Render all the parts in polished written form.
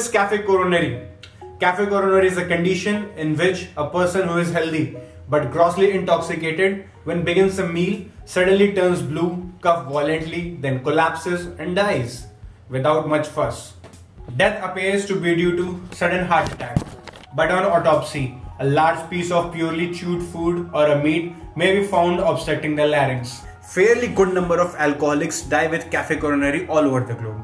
is cafe coronary? Cafe coronary is a condition in which a person who is healthy but grossly intoxicated when begins a meal suddenly turns blue, cough violently, then collapses and dies without much fuss. Death appears to be due to sudden heart attack, but on autopsy, a large piece of purely chewed food or a meat may be found obstructing the larynx. Fairly good number of alcoholics die with cafe coronary all over the globe.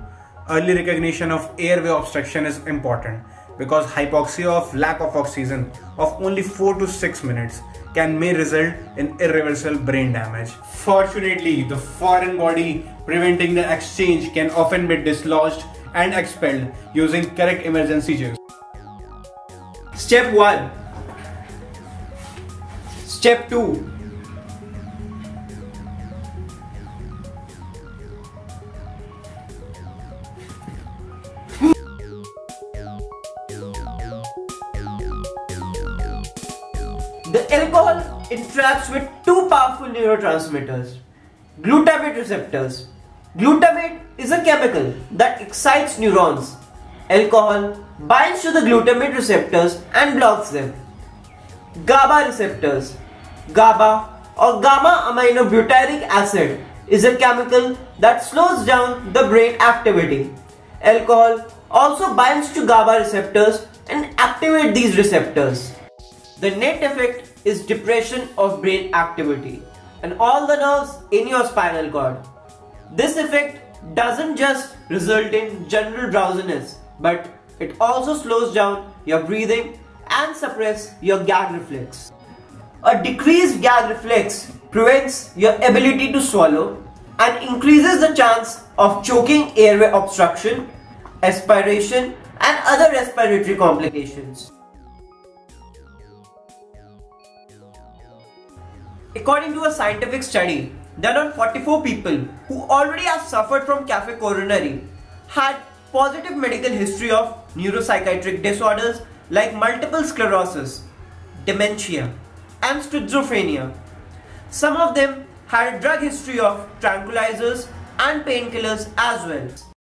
Early recognition of airway obstruction is important because hypoxia of lack of oxygen of only 4 to 6 minutes may result in irreversible brain damage. Fortunately, the foreign body preventing the exchange can often be dislodged and expelled using correct emergency juice. Step 1. Step 2. The alcohol interacts with two powerful neurotransmitters, glutamate receptors. Glutamate is a chemical that excites neurons. Alcohol binds to the glutamate receptors and blocks them. GABA receptors. GABA or gamma aminobutyric acid is a chemical that slows down the brain activity. Alcohol also binds to GABA receptors and activates these receptors. The net effect is depression of brain activity and all the nerves in your spinal cord. This effect doesn't just result in general drowsiness, but it also slows down your breathing and suppresses your gag reflex. A decreased gag reflex prevents your ability to swallow and increases the chance of choking, airway obstruction, aspiration and other respiratory complications. According to a scientific study, there are 44 people who already have suffered from cafe coronary, had positive medical history of neuropsychiatric disorders like multiple sclerosis, dementia, and schizophrenia. Some of them had a drug history of tranquilizers and painkillers as well.